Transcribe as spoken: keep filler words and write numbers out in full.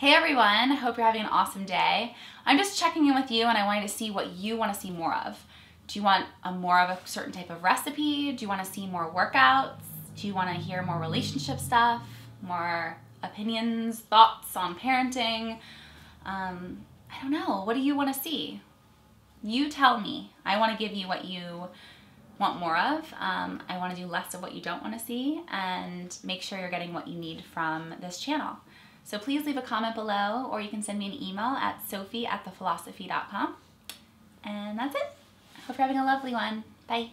Hey everyone, hope you're having an awesome day. I'm just checking in with you and I wanted to see what you want to see more of. Do you want a more of a certain type of recipe? Do you want to see more workouts? Do you want to hear more relationship stuff, more opinions, thoughts on parenting? Um, I don't know, what do you want to see? You tell me. I want to give you what you want more of. Um, I want to do less of what you don't want to see and make sure you're getting what you need from this channel. So please leave a comment below, or you can send me an email at sophie at the philosophy dot com. And that's it. I hope you're having a lovely one. Bye.